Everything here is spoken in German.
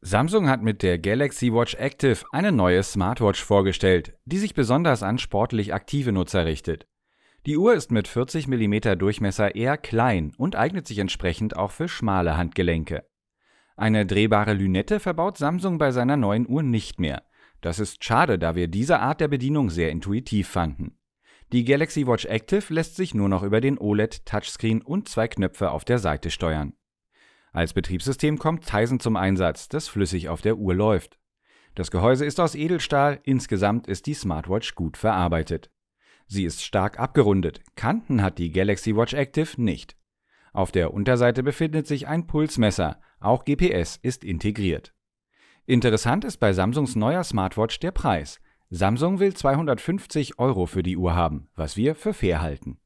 Samsung hat mit der Galaxy Watch Active eine neue Smartwatch vorgestellt, die sich besonders an sportlich aktive Nutzer richtet. Die Uhr ist mit 40 mm Durchmesser eher klein und eignet sich entsprechend auch für schmale Handgelenke. Eine drehbare Lünette verbaut Samsung bei seiner neuen Uhr nicht mehr. Das ist schade, da wir diese Art der Bedienung sehr intuitiv fanden. Die Galaxy Watch Active lässt sich nur noch über den OLED-Touchscreen und zwei Knöpfe auf der Seite steuern. Als Betriebssystem kommt Tizen zum Einsatz, das flüssig auf der Uhr läuft. Das Gehäuse ist aus Edelstahl, insgesamt ist die Smartwatch gut verarbeitet. Sie ist stark abgerundet, Kanten hat die Galaxy Watch Active nicht. Auf der Unterseite befindet sich ein Pulsmesser, auch GPS ist integriert. Interessant ist bei Samsungs neuer Smartwatch der Preis. Samsung will 250 € für die Uhr haben, was wir für fair halten.